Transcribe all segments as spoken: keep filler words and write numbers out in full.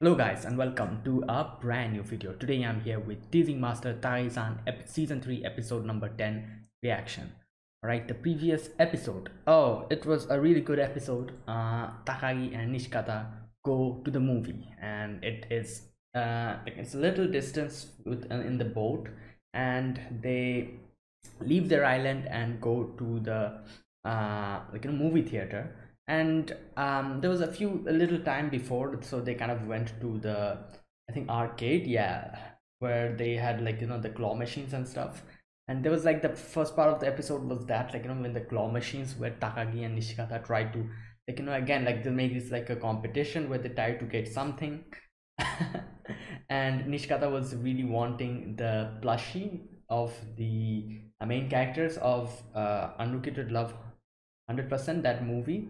Hello guys and welcome to a brand new video. Today I'm here with Teasing Master Takagi-san season three episode number ten reaction. Alright, the previous episode. Oh, it was a really good episode. Uh, Takagi and Nishikata go to the movie and it is uh, it's a little distance with, uh, in the boat, and they leave their island and go to the uh, like a movie theater. And um, there was a few a little time before, so they kind of went to the I think arcade, yeah, where they had like you know the claw machines and stuff. And there was like the first part of the episode was that like you know when the claw machines where Takagi and Nishikata tried to like you know again like they make this like a competition where they try to get something, and Nishikata was really wanting the plushie of the main characters of uh, Unrequited Love, one hundred percent, that movie.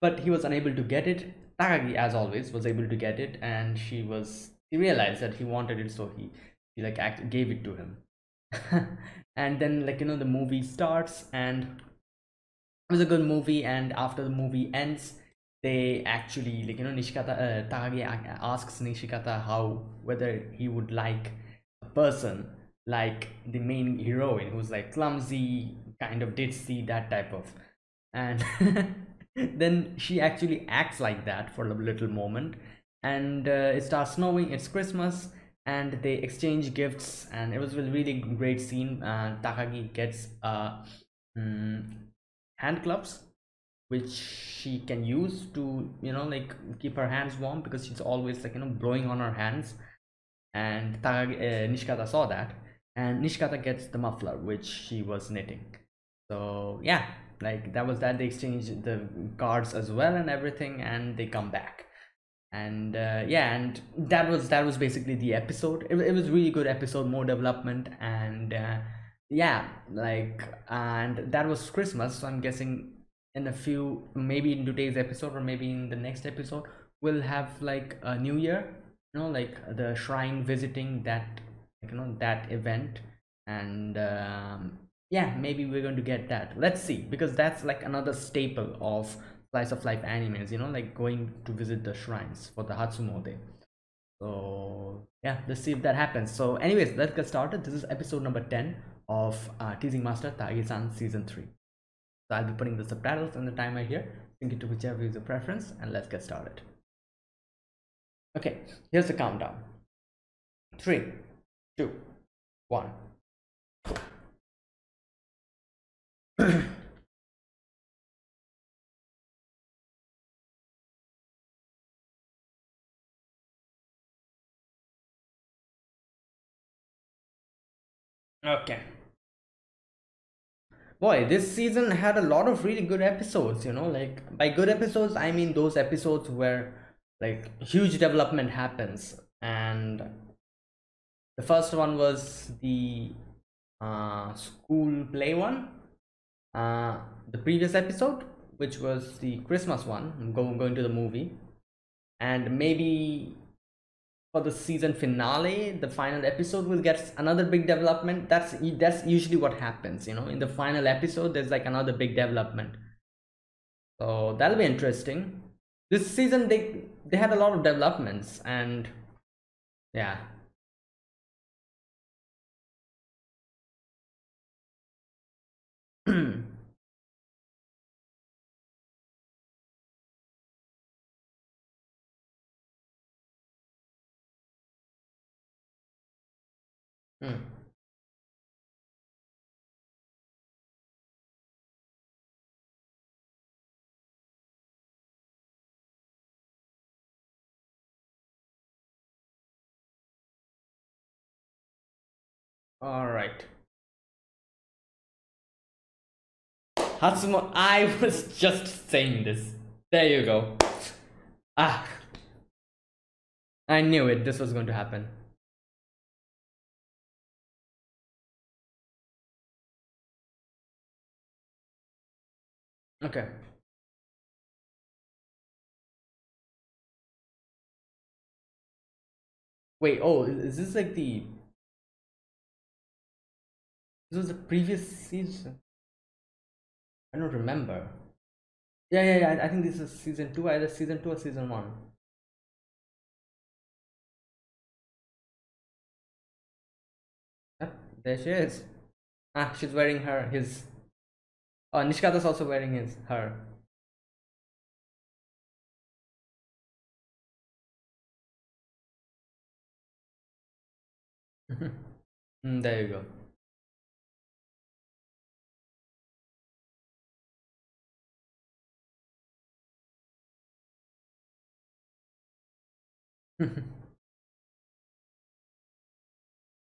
But he was unable to get it. Takagi, as always, was able to get it, and she was he realized that he wanted it, so he, he like act, gave it to him. And then like you know the movie starts, and it was a good movie. And after the movie ends, they actually like you know Nishikata uh, Takagi asks Nishikata how whether he would like a person like the main heroine who's like clumsy, kind of ditzy, that type of, and then she actually acts like that for a little moment, and uh, it starts snowing, it's Christmas, and they exchange gifts, and it was a really great scene. uh, Takagi gets uh, um, hand gloves which she can use to you know like keep her hands warm, because she's always like you know blowing on her hands, and Takagi, uh, Nishikata saw that, and Nishikata gets the muffler which she was knitting. So yeah, like that was that. They exchange the cards as well and everything, and they come back, and uh, yeah, and that was that was basically the episode. It, it was really good episode, more development, and uh, yeah, like, and that was Christmas. So I'm guessing in a few, maybe in today's episode or maybe in the next episode, we'll have like a New Year, you know, like the shrine visiting, that you know that event, and. Um, Yeah, maybe we're going to get that. Let's see, because that's like another staple of slice of life animes, you know, like going to visit the shrines for the Hatsumode. So yeah, let's see if that happens. So anyways, let's get started. This is episode number ten of uh, Teasing Master Takagi-san season three. So I'll be putting the subtitles on the timer here. Sync it to whichever is your preference, and let's get started. Okay, here's the countdown. three, two, one. Okay. Boy, this season had a lot of really good episodes, you know, like by good episodes, I mean those episodes where like huge development happens. And the first one was the uh, school play one. Uh, the previous episode, which was the Christmas one, I'm go going to the movie, and maybe for the season finale, the final episode will get another big development. That's that's usually what happens, you know. In the final episode, there's like another big development, so that'll be interesting. This season they they had a lot of developments, and yeah. Hmm. All right. Hatsumode, I was just saying this. There you go. Ah. I knew it. This was going to happen. Okay. Wait, oh, is this like the... This was the previous season? I don't remember. Yeah, yeah, yeah, I think this is season two, either season two or season one. there she is. Ah, she's wearing her, his. Oh, Nishikata's also wearing his, her. mm, there you go.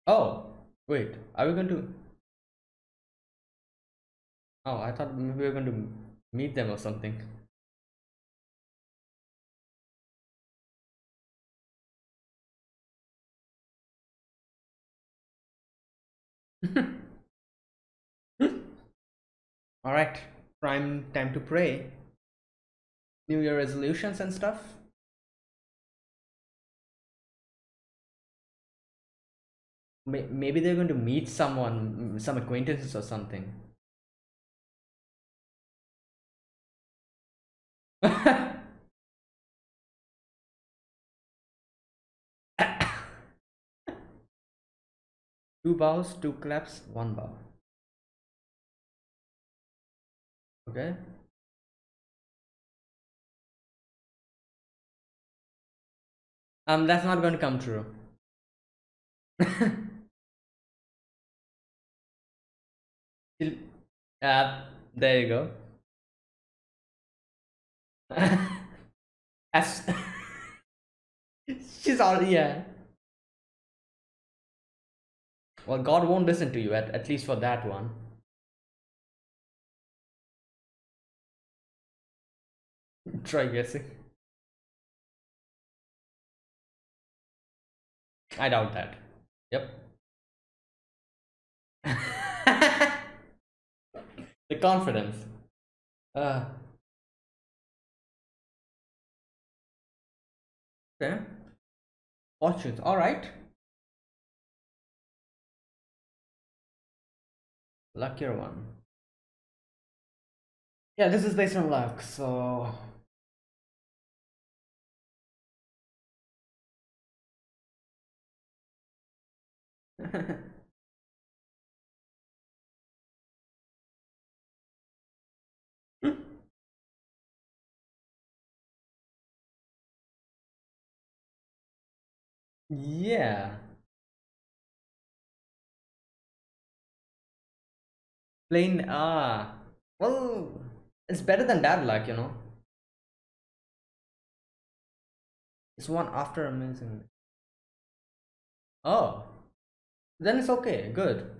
Oh, wait, are we going to... Oh, I thought maybe we were going to meet them or something. Alright, prime time to pray. New Year resolutions and stuff. Maybe they're going to meet someone, some acquaintances or something. Two bows, two claps, one bow. Okay. Um, that's not going to come true. Uh, there you go. As she's already, yeah. Well, God won't listen to you, at, at least for that one. Try guessing. I doubt that. Yep. The confidence. Uh. Okay. Fortunes. All right. Luckier one. Yeah, this is based on luck, so. Yeah. Plain, ah. Well, it's better than bad luck, you know. It's one after amazing. Oh. Then it's okay, good.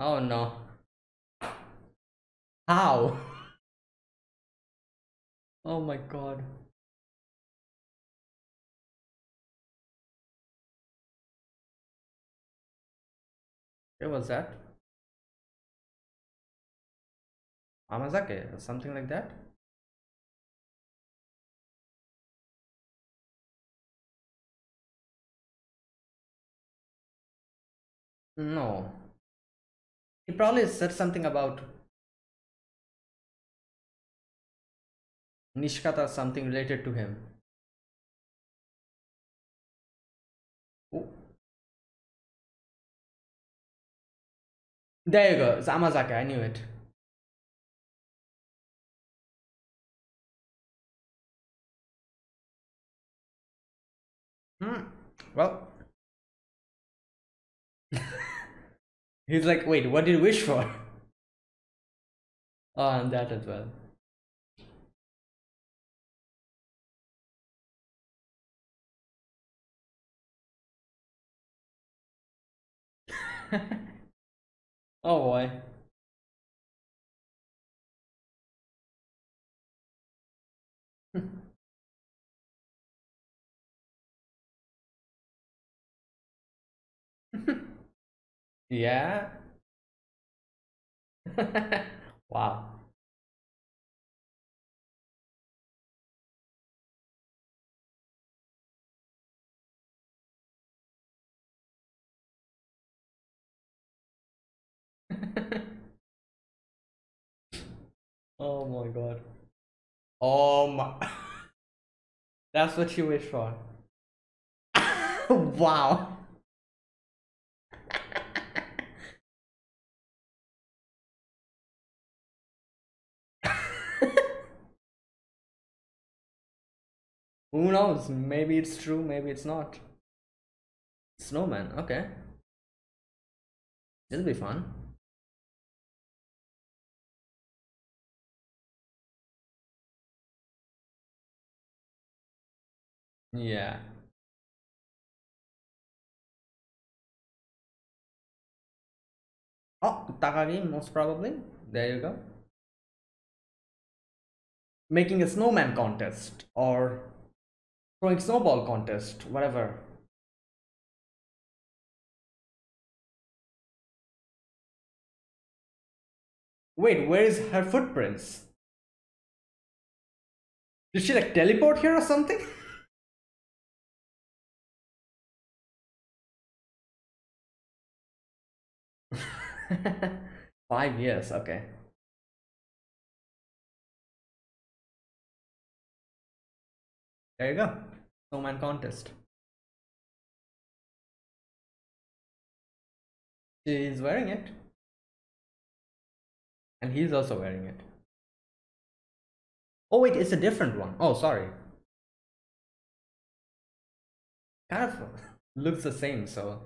Oh no. How? Oh my God. What was that? Amazake or something like that? No. He probably said something about Nishikata, something related to him. Oh. There you go, it's Amazake, I knew it. Hmm, well. He's like, wait, what did you wish for? Oh, and that as well. Oh boy. Yeah. Wow. Oh my God. Oh my. That's what you wish for. Wow. Who knows? Maybe it's true, maybe it's not. Snowman, okay. This'll be fun. Yeah. Oh, Takagi, most probably. There you go. Making a snowman contest or throwing snowball contest, whatever. Wait, where is her footprints? Did she like teleport here or something? Five years, okay. There you go. Snowman contest. She is wearing it. And he's also wearing it. Oh wait, it's a different one. Oh, sorry. Kind of looks the same, so.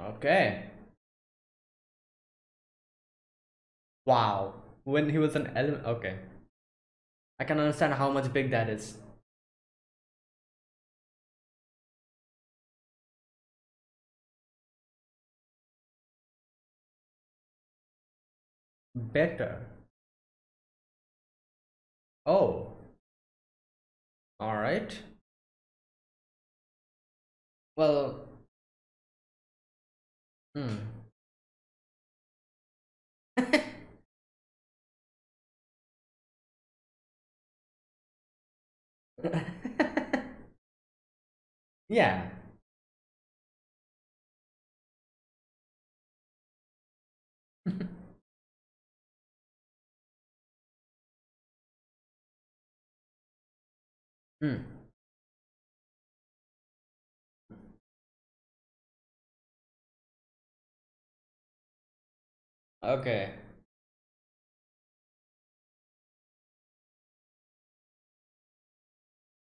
Okay. Wow. When he was an element, okay. I can understand how much big that is. Better. Oh. All right. Well. Hmm. Yeah. Hmm. Okay.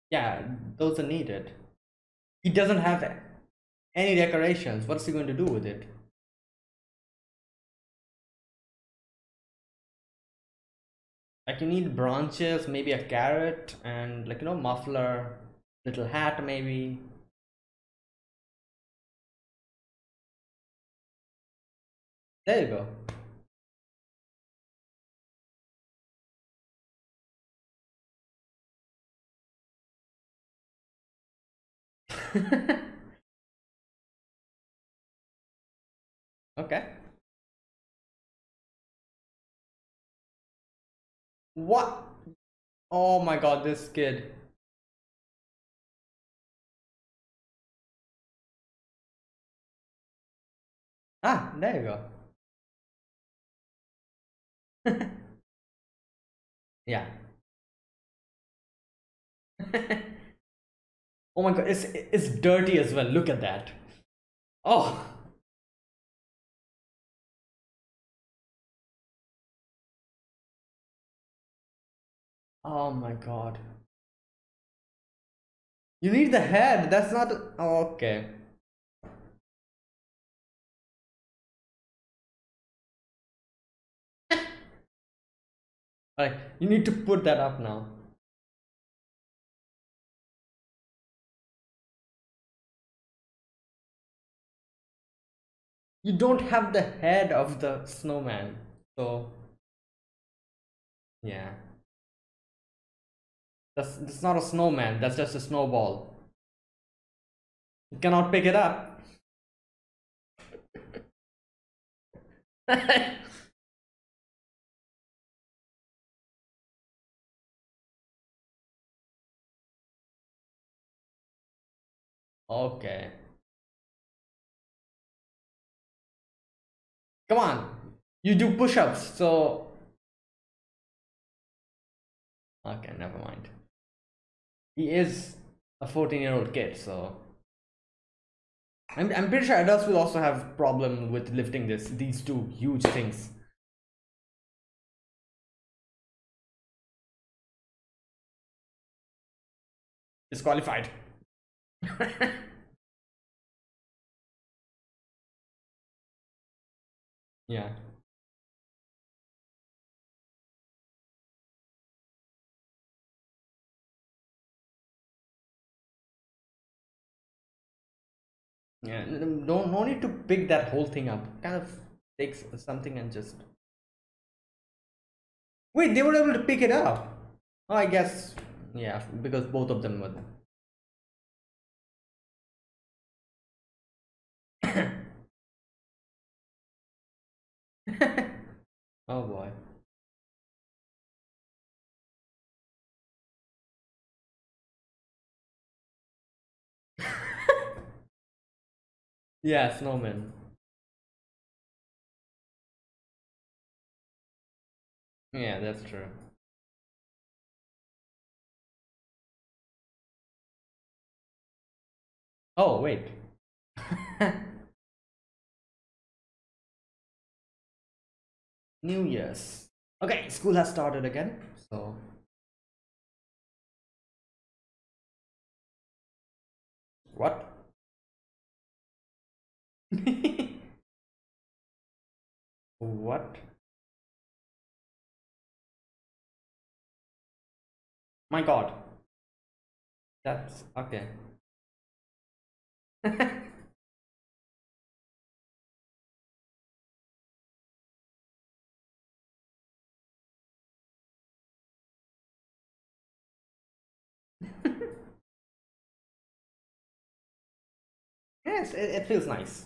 Yeah, those are needed. He doesn't have any decorations. What's he going to do with it? Like you need branches, maybe a carrot, and like you know, muffler, little hat maybe. There you go. Okay. What? Oh my god, this kid. Ah, there you go. Yeah. Oh my god, it's it's dirty as well. Look at that. Oh. Oh my god. You need the head. That's not oh, okay. All right, you need to put that up now. You don't have the head of the snowman, so yeah. That's, that's not a snowman, that's just a snowball. You cannot pick it up. Okay. Come on. You do push-ups, so... Okay, never mind. He is a fourteen-year-old kid, so... I'm, I'm pretty sure adults will also have problem with lifting this, these two huge things. Disqualified. Yeah. Yeah, no, no need to pick that whole thing up. Kind of takes something and just... Wait, they were able to pick it up. Oh, I guess, yeah, because both of them were there. Oh boy. Yeah, snowman. Yeah, that's true. Oh, wait. New Year's. Okay, school has started again, so... What? What? My God. That's okay. Yes, it, it feels nice.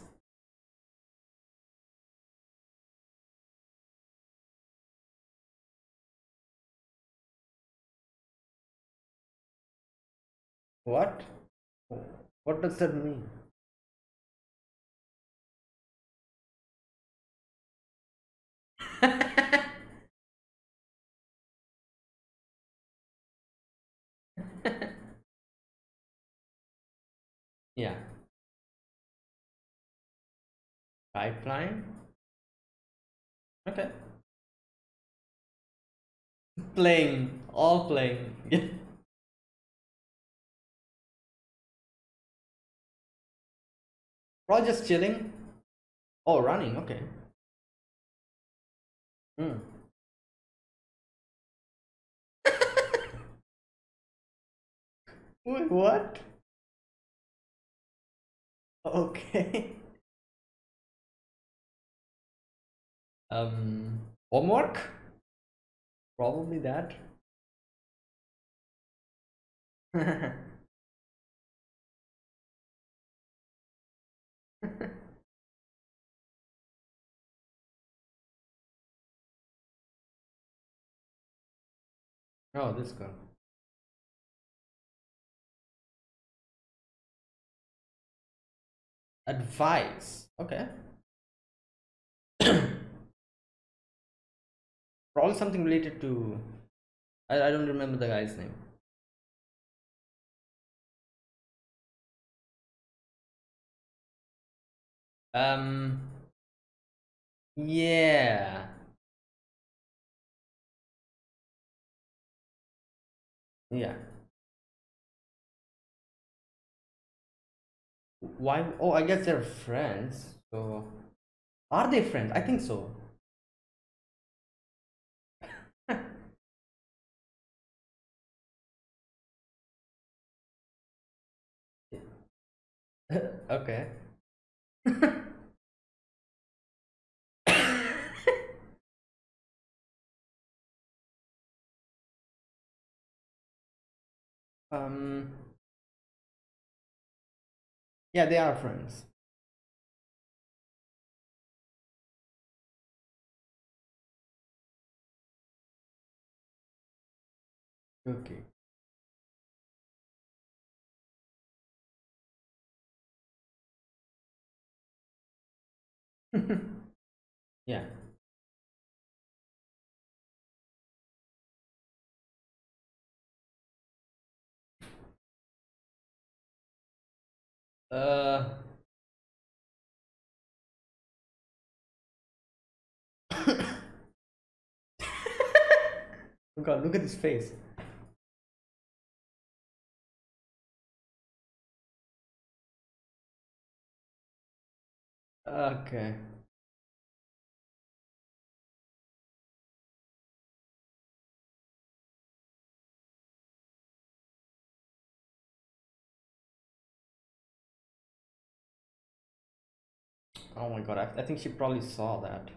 What? What does that mean? Yeah. Pipeline? Okay. Playing. All playing. Or just chilling. Oh, running, okay. Hmm. Wait, what? Okay. Um, homework? Probably that. Oh, this girl. Advice. Okay. Probably something related to... I, I don't remember the guy's name. Um... Yeah... Yeah. Why? Oh, I guess they're friends. So, are they friends? I think so. Okay. Um, yeah, they are friends. Okay. Yeah. Uh... Oh God, look at his face. Okay. Oh my God, I, I think she probably saw that.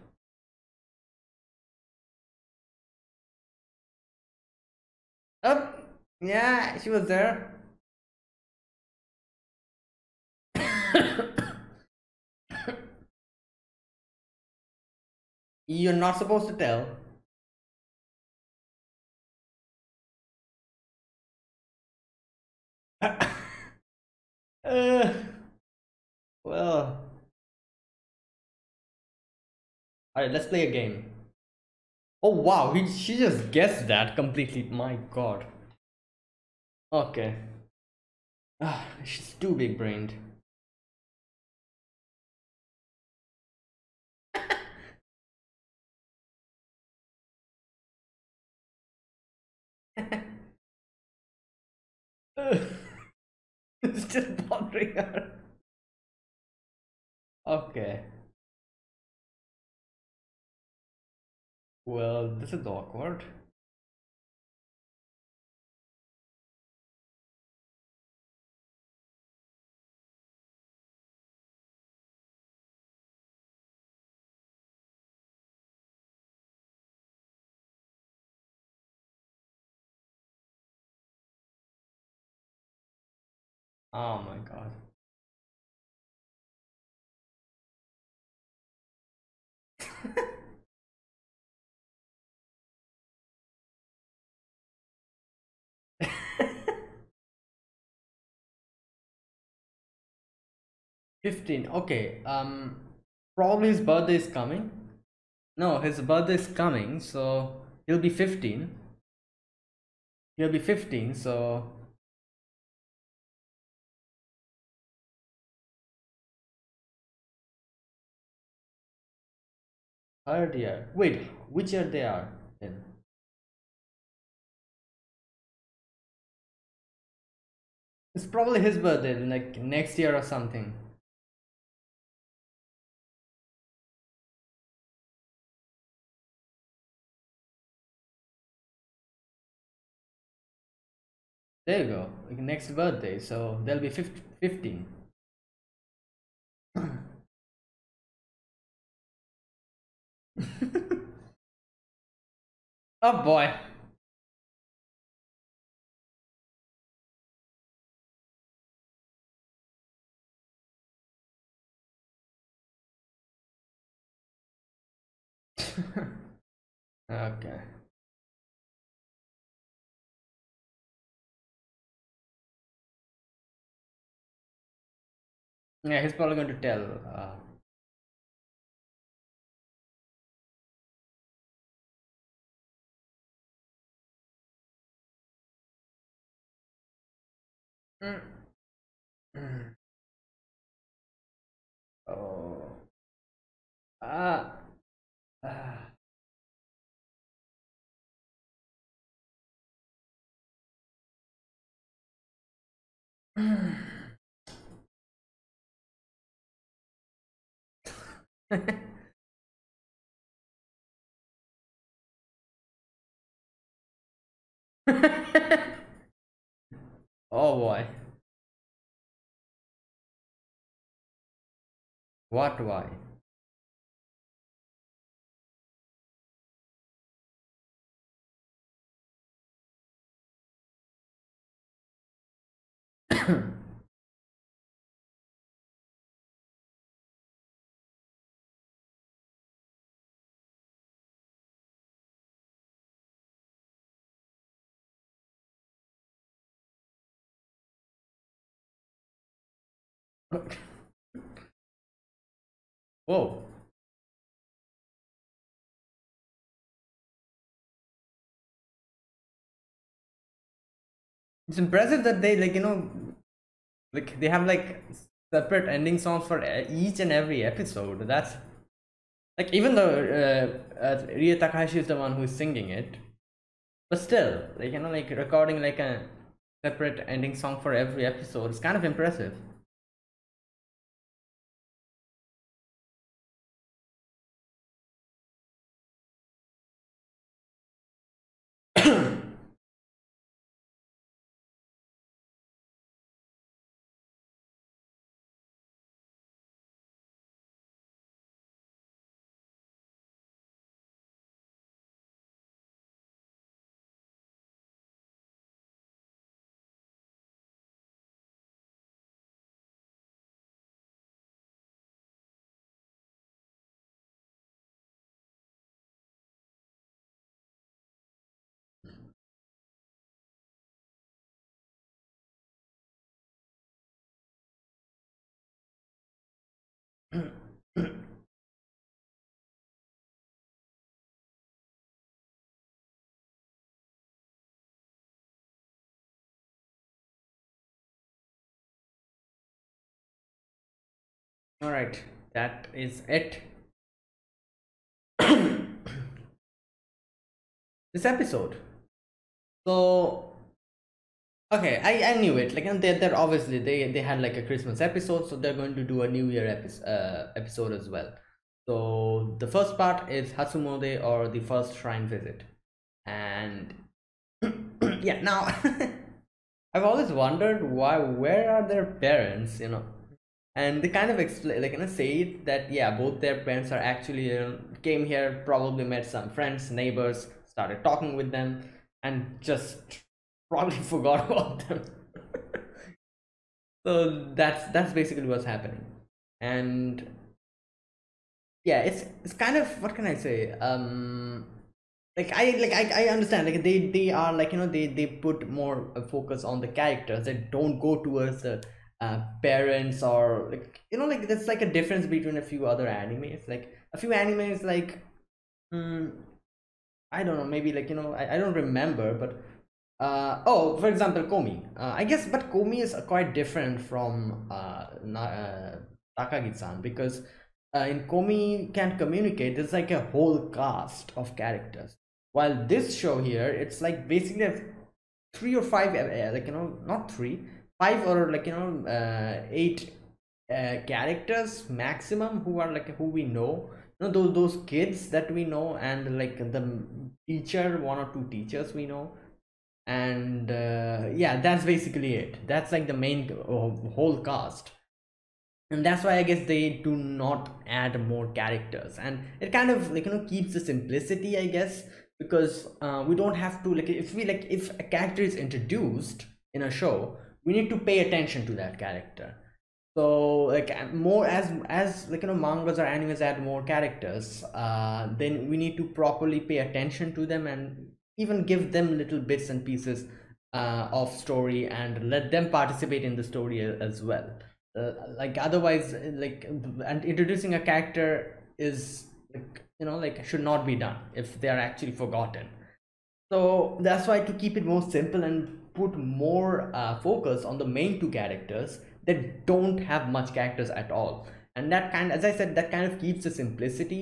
Oh, yeah, she was there. You're not supposed to tell. uh, well. Alright, let's play a game. Oh wow, he, she just guessed that completely. My God. Okay. Ah, she's too big-brained. It's just bothering her. Okay. Well, this is awkward. Oh my God. fifteen. Okay, um probably his birthday is coming. No, his birthday is coming, so he'll be fifteen. He'll be fifteen, so third year. Wait, which year they are in? It's probably his birthday, like next year or something. There you go, like next birthday, so they'll be fifteen. Oh boy. Okay. Yeah, he's probably going to tell. Uh... Mm. Mm. Oh. Ah. Ah. Oh boy. What why? Whoa. It's impressive that they, like, you know, like they have like separate ending songs for each and every episode. That's like, even though uh, uh, Rie Takahashi is the one who's singing it, but still, like, you know, like recording like a separate ending song for every episode is kind of impressive. All right, that is it. This episode. So, okay, I, I knew it. Like, and they're, they're obviously they they had like a Christmas episode, so they're going to do a New Year epi- uh, episode as well. So the first part is Hatsumode, or the first shrine visit, and yeah. Now, I've always wondered why. Where are their parents? You know. And they kind of explain, like, you know, say it that, yeah, both their parents are actually, you know, came here, probably met some friends, neighbors, started talking with them, and just probably forgot about them. So that's that's basically what's happening. And yeah, it's it's kind of, what can I say? Um, like I like I, I understand, like they they are like, you know, they they put more focus on the characters that don't go towards the Uh, parents, or like, you know, like that's like a difference between a few other animes. Like a few animes, like um, I don't know, maybe like, you know, I, I don't remember, but uh, oh, for example, Komi. Uh, I guess, but Komi is quite different from uh, uh, Takagi-san, because uh, in Komi Can't Communicate, there's like a whole cast of characters. While this show here, it's like basically three or five, uh, like, you know, not three. Five or like, you know, uh, eight uh, characters maximum who are like, who we know, you know, those those kids that we know, and like the teacher, one or two teachers we know, and uh, yeah, that's basically it. That's like the main uh, whole cast, and that's why I guess they do not add more characters, and it kind of like, you know, keeps the simplicity, I guess, because uh, we don't have to like, if we like, if a character is introduced in a show, we need to pay attention to that character. So like more as as like, you know, mangas or animes add more characters, uh, then we need to properly pay attention to them, and even give them little bits and pieces uh, of story, and let them participate in the story as well. Uh, like otherwise, like, and introducing a character is like, you know, like should not be done if they are actually forgotten. So that's why, to keep it more simple and put more uh, focus on the main two characters that don't have much characters at all, and that kind, as I said, that kind of keeps the simplicity,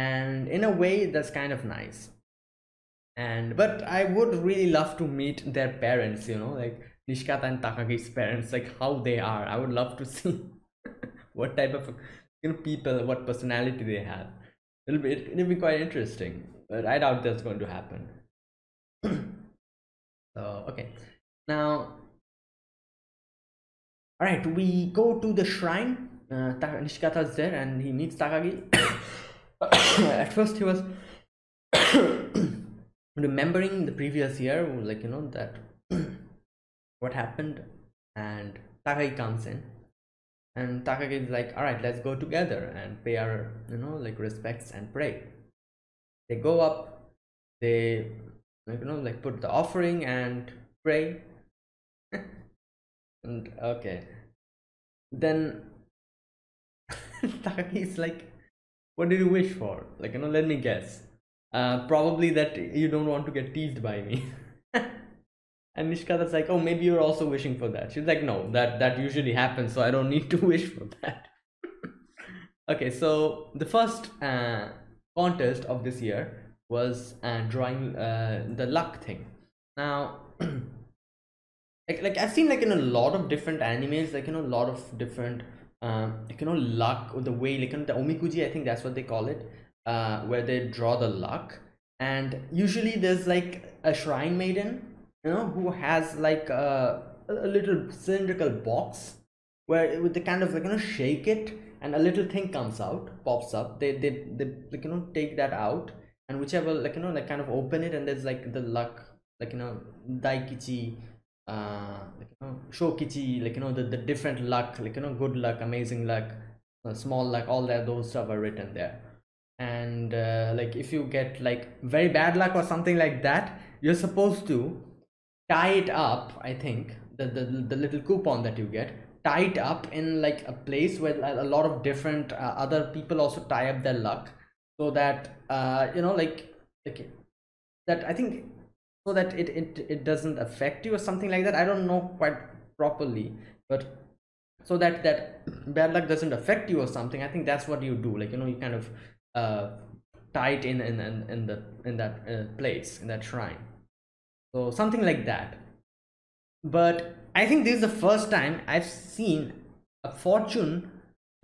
and in a way that's kind of nice. And but I would really love to meet their parents, you know, like Nishikata and Takagi's parents, like how they are. I would love to see what type of, you know, people, what personality they have. It'll be it'll be quite interesting, but I doubt that's going to happen. So, okay, now, all right, we go to the shrine. Uh, Nishikata is there, and he meets Takagi. At first, he was remembering the previous year, like, you know, that what happened, and Takagi comes in, and Takagi is like, all right, let's go together and pay our, you know, like respects and pray. They go up, they, you know, like put the offering and pray. And okay, then Takagi's like, what did you wish for? Like, you know, let me guess, uh probably that you don't want to get teased by me. And Nishikata's like, oh, maybe you're also wishing for that. She's like, no, that, that usually happens, so I don't need to wish for that. Okay, so the first uh, contest of this year was uh, drawing uh, the luck thing. Now, like, like I've seen like in a lot of different animes, like, you know, a lot of different, uh, like, you know, luck or the way, like, you know, the Omikuji, I think that's what they call it, uh, where they draw the luck. And usually there's like a shrine maiden, you know, who has like a, a little cylindrical box where with the kind of like, you know, shake it and a little thing comes out, pops up. They, they, they like, you know, take that out and whichever, like, you know, like kind of open it and there's like the luck, like, you know, daikichi, uh, like, you know, shokichi, like, you know, the, the different luck, like, you know, good luck, amazing luck, uh, small luck, all that, those stuff are written there. And uh, like if you get like very bad luck or something like that, you're supposed to tie it up, I think, the, the, the little coupon that you get, tie it up in like a place where a lot of different uh, other people also tie up their luck, so that uh, you know, like, like that I think, so that it, it, it doesn't affect you or something like that. I don't know quite properly, but so that that bad luck doesn't affect you or something, I think that's what you do, like, you know, you kind of uh tied in in in, in the in that uh, place, in that shrine, so something like that. But I think this is the first time I've seen a fortune,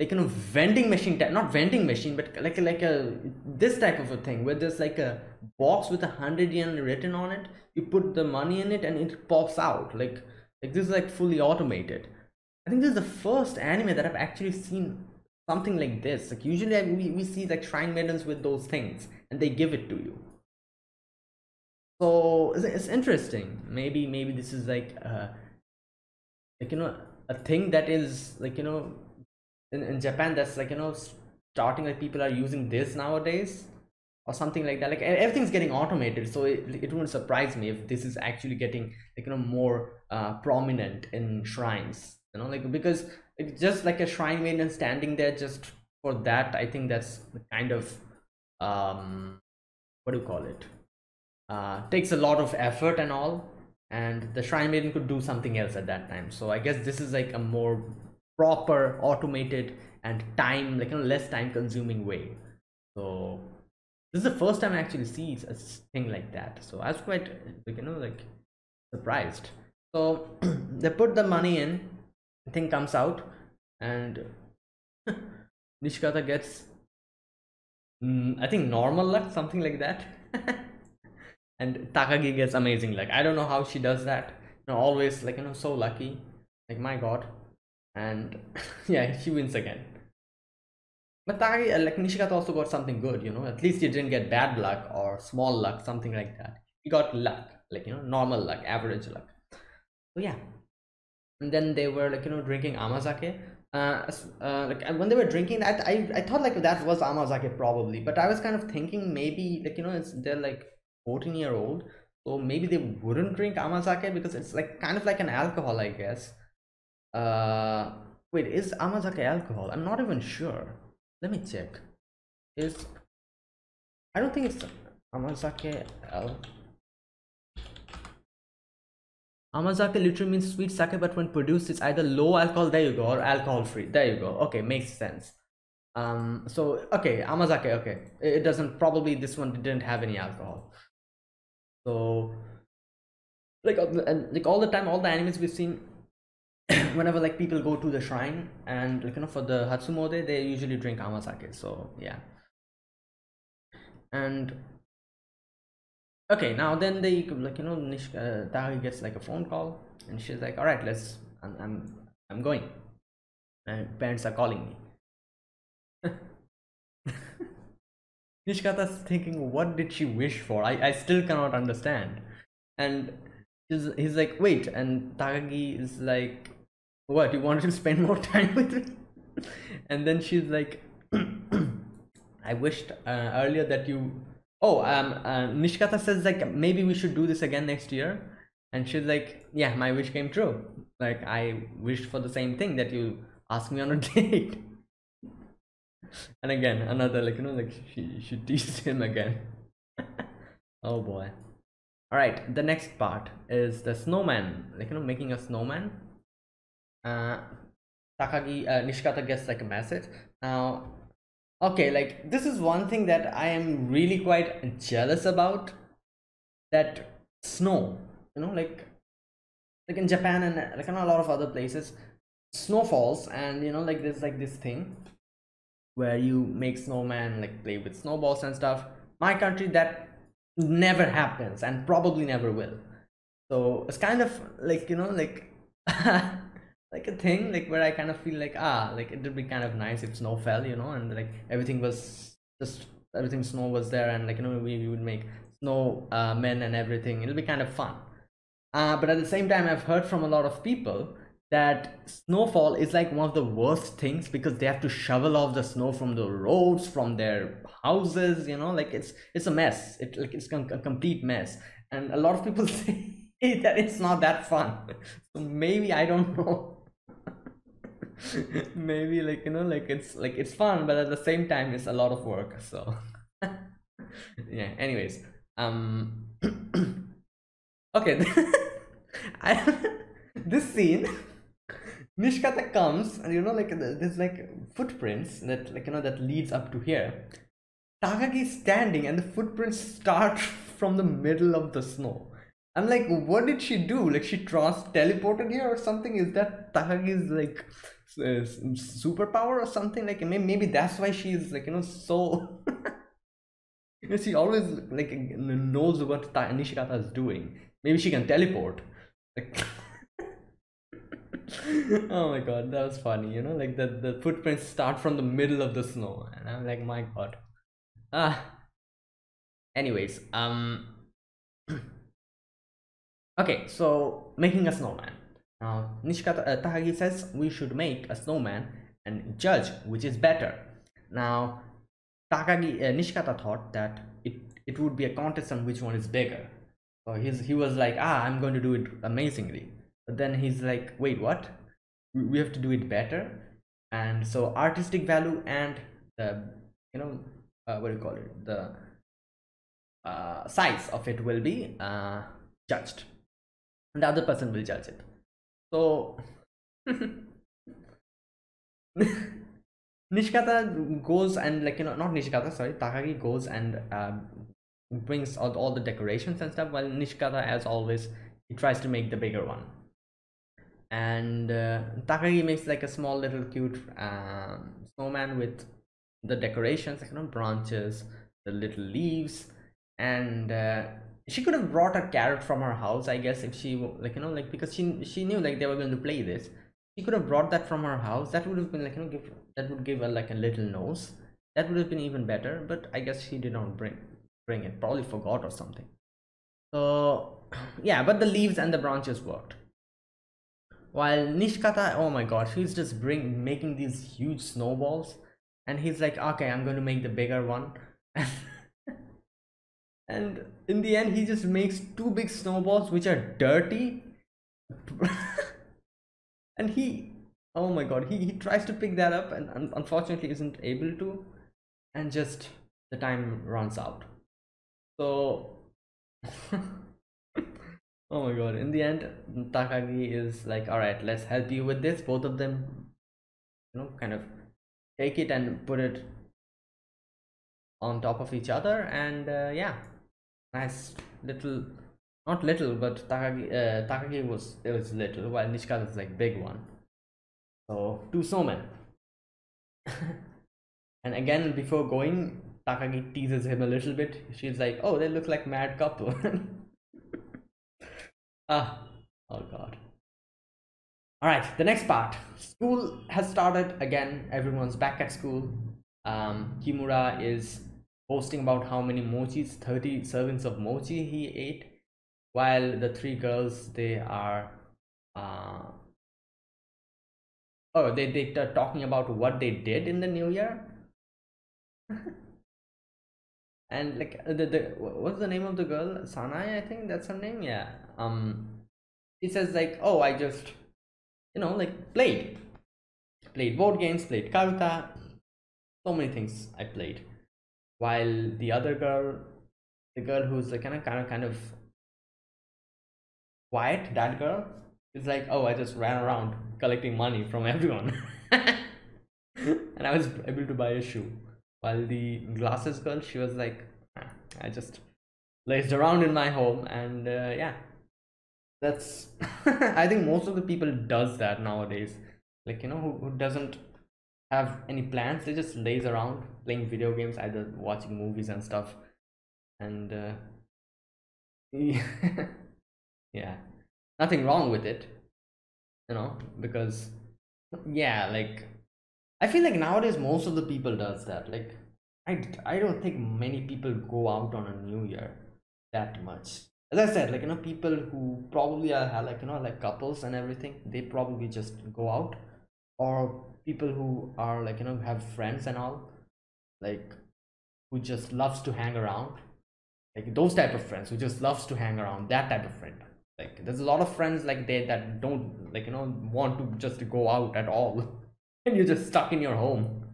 like, you know, vending machine type, not vending machine, but like like a this type of a thing where there's like a box with a hundred yen written on it. You put the money in it and it pops out, like like this is like fully automated. I think this is the first anime that I've actually seen something like this. Like usually I, we, we see like shrine maidens with those things and they give it to you. So it's, it's interesting. Maybe maybe this is like uh like, you know, a thing that is like, you know, in, in Japan, that's like, you know, starting, like people are using this nowadays or something like that. Like everything's getting automated, so it, it wouldn't surprise me if this is actually getting, like, you know, more uh prominent in shrines, you know, like, because it's just like a shrine maiden standing there just for that. I think that's kind of um what do you call it, uh takes a lot of effort and all, and the shrine maiden could do something else at that time. So I guess this is like a more proper, automated and time, like, you know, less time consuming way. So this is the first time I actually see a thing like that, so I was quite, like, you know, like surprised. So they put the money in, thing comes out, and Nishikata gets mm, I think normal luck, something like that. And Takagi gets amazing luck. I don't know how she does that, you know, always, like, you know, so lucky, like my god. And yeah, she wins again. But Takagi, like Nishikata also got something good, you know, at least he didn't get bad luck or small luck, something like that. He got luck, like, you know, normal luck, average luck. So yeah. And then they were, like, you know, drinking Amazake. Uh, uh, like when they were drinking that, I, I I thought like that was Amazake probably, but I was kind of thinking maybe, like, you know, it's they're like fourteen year old, so maybe they wouldn't drink Amazake because it's like kind of like an alcohol, I guess. Uh, wait, is Amazake alcohol? I'm not even sure. Let me check. Is I don't think it's Amazake alcohol. Amazake literally means sweet sake, but when produced, it's either low alcohol, there you go, or alcohol free, there you go. Okay, makes sense. Um, so, okay, Amazake, okay. It doesn't, probably this one didn't have any alcohol. So, like, like all the time, all the animes we've seen, whenever like people go to the shrine and, like, you know, for the Hatsumode, they usually drink Amazake. So, yeah. And okay, now then they, like, you know, Nishika, uh, Takagi gets like a phone call and she's like, all right, let's, I'm, I'm, I'm going. My parents are calling me. Nishikata's thinking, what did she wish for? I, I still cannot understand. And he's, he's like, wait, and Takagi is like, what, you wanted to spend more time with me? And then she's like, I wished uh, earlier that you, oh, um, uh, Nishikata says like, maybe we should do this again next year. And she's like, yeah, my wish came true. Like I wished for the same thing, that you asked me on a date. And again, another, like, you know, like she, she teased him again. Oh boy. All right, the next part is the snowman, like, you know, making a snowman. Uh, Takagi, uh, Nishikata gets like a message. Now, okay, like this is one thing that I am really quite jealous about, that snow, you know, like, like in Japan and like in a lot of other places, snow falls and, you know, like there's like this thing where you make snowman, like play with snowballs and stuff. My country, that never happens and probably never will. So it's kind of like, you know, like like a thing like where I kind of feel like, ah, like it would be kind of nice if snow fell, you know, and like everything was just everything snow was there, and like, you know, we, we would make snow uh, men and everything. It'll be kind of fun. Uh, but at the same time, I've heard from a lot of people that snowfall is like one of the worst things, because they have to shovel off the snow from the roads, from their houses, you know, like it's it's a mess. It like it's a complete mess, and a lot of people say that it's not that fun. So maybe, I don't know. Maybe, like, you know, like it's like it's fun, but at the same time it's a lot of work. So yeah. Anyways, um, okay. I this scene. Nishikata comes and, you know, like there's like footprints that, like, you know, that leads up to here. Takagi is standing and the footprints start from the middle of the snow. I'm like, what did she do? Like, she trans teleported here or something? Is that Takagi's like uh, superpower or something? Like, maybe that's why she's like, you know, so you know, she always like knows what Nishikata is doing. Maybe she can teleport. Like oh my god, that was funny, you know, like the, the footprints start from the middle of the snow, and I'm like, my god. Ah, anyways, um okay, so making a snowman. Now uh, Nishikata uh, Takagi says we should make a snowman and judge which is better. Now Takagi uh, Nishikata thought that it it would be a contest on which one is bigger, so he's he was like, ah, I'm going to do it amazingly. But then he's like, wait, what? We have to do it better. And so artistic value and the, you know, uh, what do you call it? The uh, size of it will be uh, judged. And the other person will judge it. So Nishikata goes and, like, you know, not Nishikata, sorry, Takagi goes and uh, brings out all the decorations and stuff. While Nishikata, as always, he tries to make the bigger one. And uh, Takagi makes like a small little cute um, snowman with the decorations, like, you know, branches, the little leaves, and uh, she could have brought a carrot from her house, I guess, if she, like, you know, like, because she she knew like they were going to play this. She could have brought that from her house. That would have been like, you know, give, that would give her like a little nose. That would have been even better. But I guess she did not bring bring it. Probably forgot or something. So yeah, but the leaves and the branches worked. While Nishikata, oh my god, she's just bring making these huge snowballs, and he's like, okay, I'm going to make the bigger one. And in the end, he just makes two big snowballs which are dirty. And he, oh my god, he, he tries to pick that up and un unfortunately isn't able to, and just the time runs out. So oh my god, in the end, Takagi is like, alright, let's help you with this. Both of them, you know, kind of take it and put it on top of each other. And uh, yeah, nice little, not little, but Takagi, uh, Takagi was, it was little, while Nishikata is like big one. So two snowmen. And again, before going, Takagi teases him a little bit. She's like, oh, they look like mad couple. Ah, oh god. Alright, the next part. School has started again. Everyone's back at school. Um, Kimura is boasting about how many mochis, thirty servings of mochi he ate. While the three girls, they are... Uh, oh, they, they are talking about what they did in the new year. And like, the, the, what's the name of the girl? Sanae, I think that's her name, yeah. Um, she says like, oh, I just, you know, like played, played board games, played karuta, so many things I played. While the other girl, the girl who's like kind of, kind of, kind of quiet, that girl is like, oh, I just ran around collecting money from everyone and I was able to buy a shoe. While the glasses girl, she was like, ah, I just lazed around in my home. And uh, yeah, that's I think most of the people does that nowadays, like, you know, who, who doesn't have any plans, they just laze around playing video games, either watching movies and stuff. And uh, yeah, nothing wrong with it, you know, because yeah, like I feel like nowadays most of the people does that. Like I, I don't think many people go out on a new year that much. As I said, like, you know, people who probably are like, you know, like couples and everything, they probably just go out. Or people who are like, you know, have friends and all, like who just loves to hang around, like those type of friends who just loves to hang around, that type of friend. Like there's a lot of friends like they that don't, like, you know, want to just go out at all and you're just stuck in your home.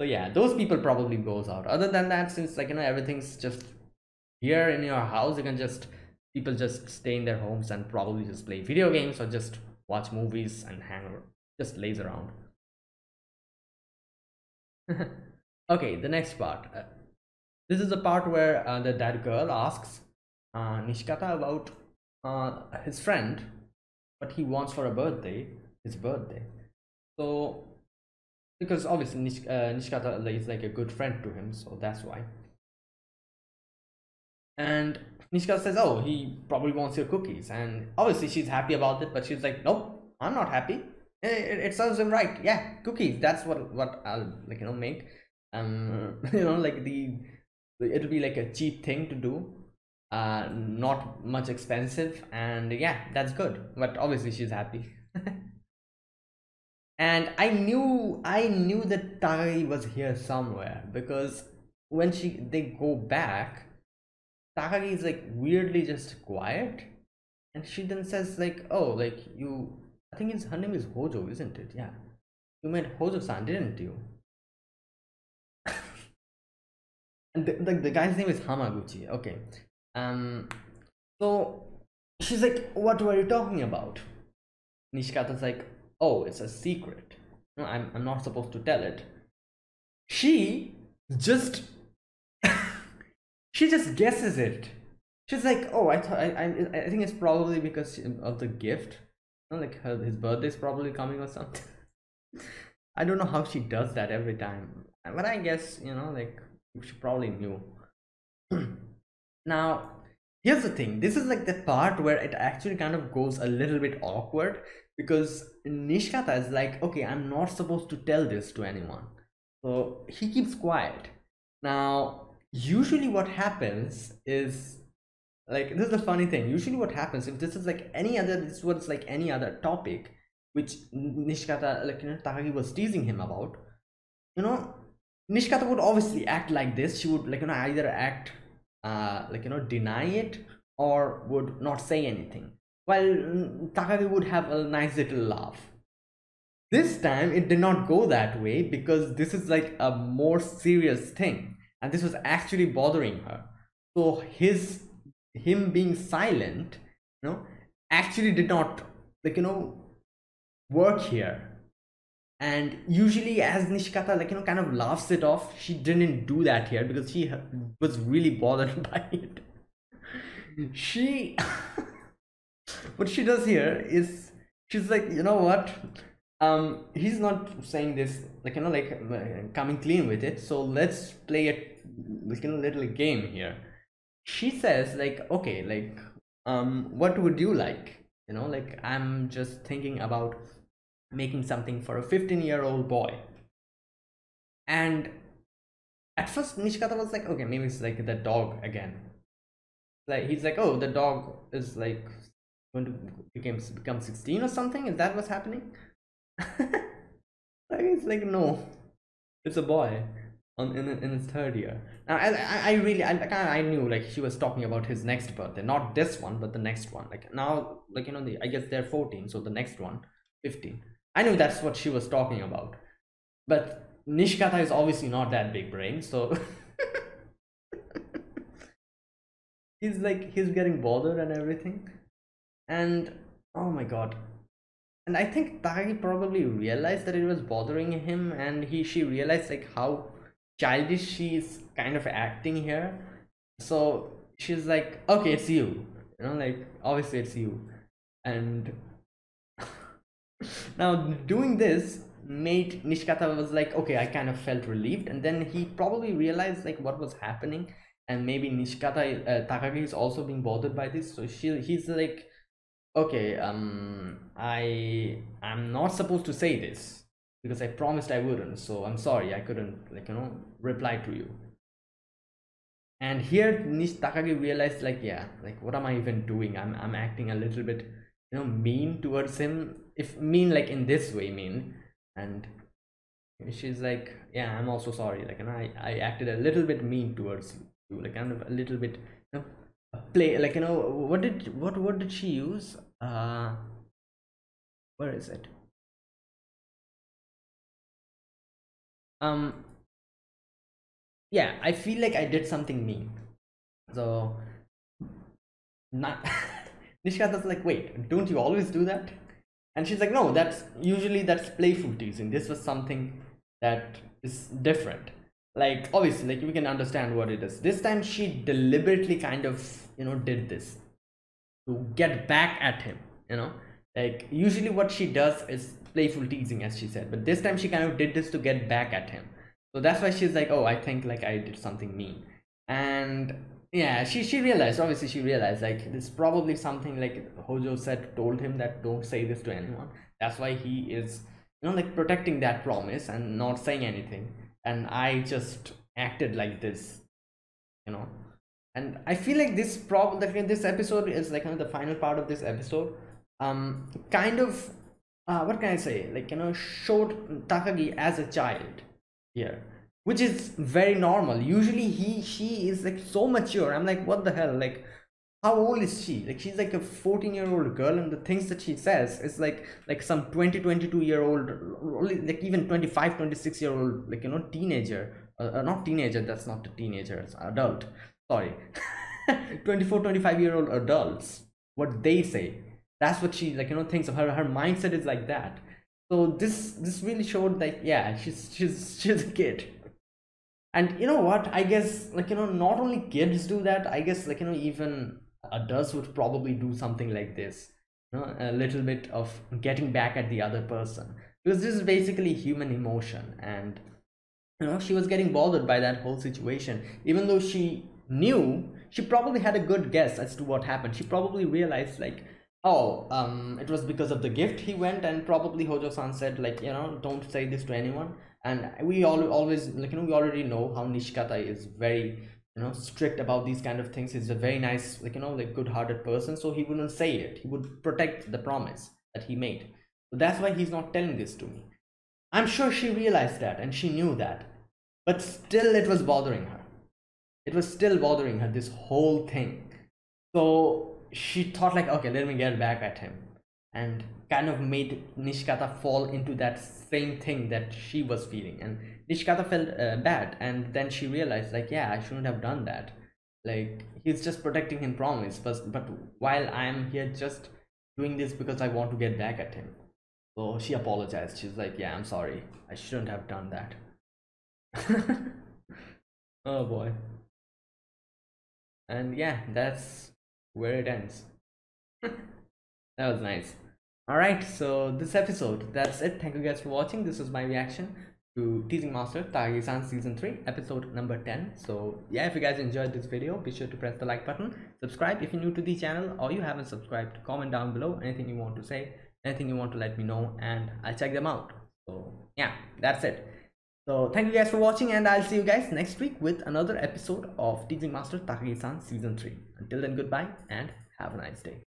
So yeah, those people probably goes out. Other than that, since, like, you know, everything's just here in your house, you can just, people just stay in their homes and probably just play video games or just watch movies and hang around, just laze around. Okay, the next part, uh, this is the part where uh, the, that girl asks uh, Nishikata about uh, his friend, what he wants for a birthday, his birthday. So because obviously Nish, uh, Nishikata is like a good friend to him, so that's why. And Nishikata says, oh, he probably wants your cookies. And obviously she's happy about it, but she's like, nope, I'm not happy. It, it serves him right. Yeah, cookies, that's what what I'll, like, you know, make. Um you know, like the, it'll be like a cheap thing to do, uh not much expensive, and yeah, that's good. But obviously she's happy. And I knew I knew that Takagi was here somewhere, because when she they go back, Takagi is like weirdly just quiet, and she then says like, oh, like you, I think it's, her name is Hojo, isn't it? Yeah, you met Hojo-san, didn't you? And the, the, the guy's name is Hamaguchi. Okay, um so she's like, what were you talking about? Nishikata's like, oh, it's a secret, no, I'm, I'm not supposed to tell it. She just she just guesses it. She's like, oh, I thought I, I I think it's probably because of the gift. Like her, his birthday is probably coming or something. I don't know how she does that every time, but I guess, you know, like she probably knew. Now here's the thing, this is like the part where it actually kind of goes a little bit awkward, because Nishikata is like, okay, I'm not supposed to tell this to anyone, so he keeps quiet. Now usually what happens is, like, this is the funny thing, usually what happens, if this is like any other, this was like any other topic which Nishikata, like, you know, Takagi was teasing him about, you know, Nishikata would obviously act like this. She would, like, you know, either act uh, like, you know, deny it, or would not say anything, while Takagi would have a nice little laugh. This time it did not go that way, because this is like a more serious thing, and this was actually bothering her. So his him being silent, you know, actually did not, like, you know, work here. And usually as Nishikata, like, you know, kind of laughs it off, she didn't do that here, because she was really bothered by it. She what she does here is, she's like, you know what, um he's not saying this, like, you know, like uh, coming clean with it, so let's play a, like, you know, little game here. She says like, okay, like, um what would you like, you know, like, I'm just thinking about making something for a fifteen year old boy. And at first Nishikata was like, okay, maybe it's like the dog again, like he's like, oh, the dog is like going to become become sixteen or something, is that what's happening? Like, it's like, no, it's a boy on in, in his third year now. I, I really I, I knew, like, she was talking about his next birthday, not this one, but the next one. Like now, like, you know, the, I guess they're fourteen, so the next one fifteen. I knew that's what she was talking about, but Nishikata is obviously not that big brain, so he's like, he's getting bothered and everything. And oh my god. And I think Takagi probably realized that it was bothering him, and he she realized like how childish she's kind of acting here. So she's like, okay, it's you. You know, like, obviously it's you. And now doing this made Nishikata was like, okay, I kind of felt relieved. And then he probably realized like what was happening, and maybe Nishikata uh, Takagi is also being bothered by this. So she he's like, okay, um I I'm not supposed to say this because I promised I wouldn't, so I'm sorry I couldn't, like, you know, reply to you. And here Nish Takagi realized like, yeah, like what am I even doing? I'm I'm acting a little bit, you know, mean towards him. If mean like in this way mean. And she's like, yeah, I'm also sorry, like, and I, I acted a little bit mean towards you, like kind of a little bit, you know, play, like, you know, what did what what did she use? Uh where is it? Um yeah, I feel like I did something mean. So not Nishikata's like, wait, don't you always do that? And she's like, no, that's usually that's playful teasing. This was something that is different. Like, obviously, like, we can understand what it is. This time she deliberately kind of, you know, did this to get back at him, you know, like usually what she does is playful teasing, as she said, but this time she kind of did this to get back at him. So that's why she's like, oh, I think like I did something mean. And yeah, she, she realized, obviously she realized like this is probably something like Hojo said, told him that don't say this to anyone. That's why he is, you know, like protecting that promise and not saying anything. And I just acted like this, you know. And I feel like this prob like this episode is like, you know, the final part of this episode. Um, kind of, uh, what can I say? Like, you know, showed Takagi as a child here, which is very normal. Usually he she is like so mature. I'm like, what the hell? Like, how old is she? Like, she's like a fourteen year old girl, and the things that she says is like like some twenty, twenty-two year old, like even twenty-five, twenty-six year old, like, you know, teenager, uh, not teenager, that's not a teenager, it's adult, sorry, twenty-four, twenty-five year old adults, what they say, that's what she, like, you know, thinks of her. Her mindset is like that. So this this really showed like, yeah, she's she's she's a kid. And you know what, I guess, like, you know, not only kids do that, I guess, like, you know, even adults would probably do something like this, you know, a little bit of getting back at the other person, because this is basically human emotion. And you know, she was getting bothered by that whole situation, even though she knew, she probably had a good guess as to what happened. She probably realized like, oh, um it was because of the gift he went, and probably Hojo-san said like, you know, don't say this to anyone. And we all always, like, you know, we already know how Nishikata is very, you know, strict about these kind of things. He's a very nice, like, you know, like good-hearted person, so he wouldn't say it. He would protect the promise that he made. So that's why he's not telling this to me. I'm sure she realized that and she knew that, but still it was bothering her. It was still bothering her, this whole thing. So she thought like, okay, let me get back at him, and kind of made Nishikata fall into that same thing that she was feeling. And Nishikata felt uh, bad, and then she realized like, yeah, I shouldn't have done that. Like, he's just protecting his promise, but, but while I'm here just doing this because I want to get back at him. So she apologized. She's like, yeah, I'm sorry, I shouldn't have done that. Oh boy. And yeah, that's where it ends. That was nice. Alright, so this episode, that's it. Thank you guys for watching. This was my reaction to Teasing Master Takagi-san Season three, Episode number ten. So yeah, if you guys enjoyed this video, be sure to press the like button. Subscribe if you're new to the channel or you haven't subscribed. Comment down below anything you want to say, anything you want to let me know, and I'll check them out. So yeah, that's it. So thank you guys for watching, and I'll see you guys next week with another episode of Teasing Master Takagi-san Season three. Until then, goodbye and have a nice day.